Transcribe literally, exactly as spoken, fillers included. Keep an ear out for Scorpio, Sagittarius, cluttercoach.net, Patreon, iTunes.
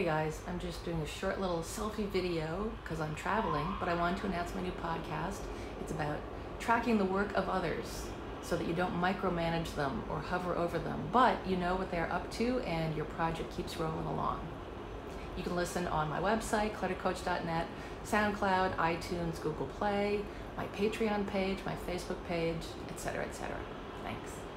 Hey guys, I'm just doing a short little selfie video because I'm traveling, but I wanted to announce my new podcast. It's about tracking the work of others so that you don't micromanage them or hover over them, but you know what they're up to and your project keeps rolling along. You can listen on my website, clutter coach dot net, SoundCloud, iTunes, Google Play, my Patreon page, my Facebook page, et cetera, et cetera. Thanks.